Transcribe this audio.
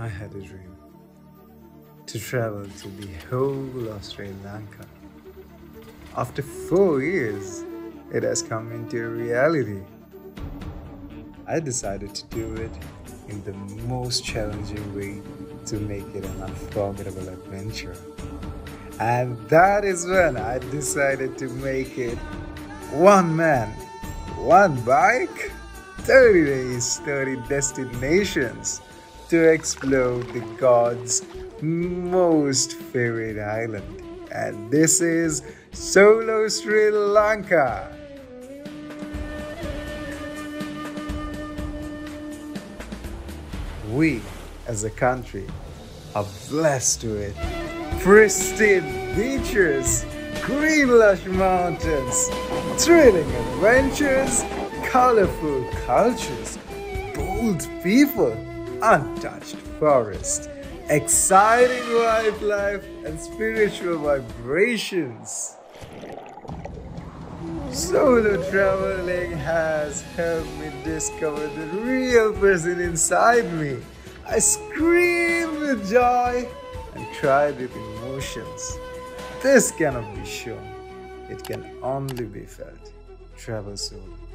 I had a dream to travel to the whole of Sri Lanka. After 4 years, it has come into reality. I decided to do it in the most challenging way to make it an unforgettable adventure. And that is when I decided to make it one man, one bike, 30 days, 30 destinations to explore the God's most favorite island. And this is Solo Sri Lanka. We, as a country, are blessed with pristine beaches, green lush mountains, thrilling adventures, colorful cultures, bold people, untouched forests, exciting wildlife, and spiritual vibrations. Solo traveling has helped me discover the real person inside me. I scream with joy and cry with emotions. This cannot be shown. It can only be felt. Travel solo.